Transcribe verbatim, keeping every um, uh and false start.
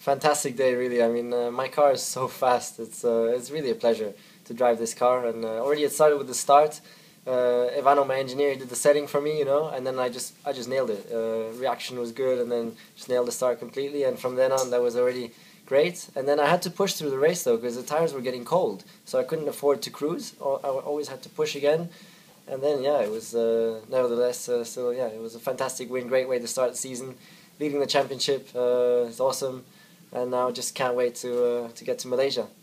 fantastic day, really. I mean, uh, my car is so fast. It's uh, it's really a pleasure to drive this car. And uh, already it started with the start. Uh, Evano, my engineer, did the setting for me, you know, and then I just I just nailed it. Uh, reaction was good, and then just nailed the start completely. And from then on, that was already great. And then I had to push through the race though, because the tires were getting cold, so I couldn't afford to cruise. I always had to push again. And then, yeah, it was uh, nevertheless uh, still, yeah, it was a fantastic win. Great way to start the season, leading the championship. Uh, it's awesome, and now just can't wait to uh, to get to Malaysia.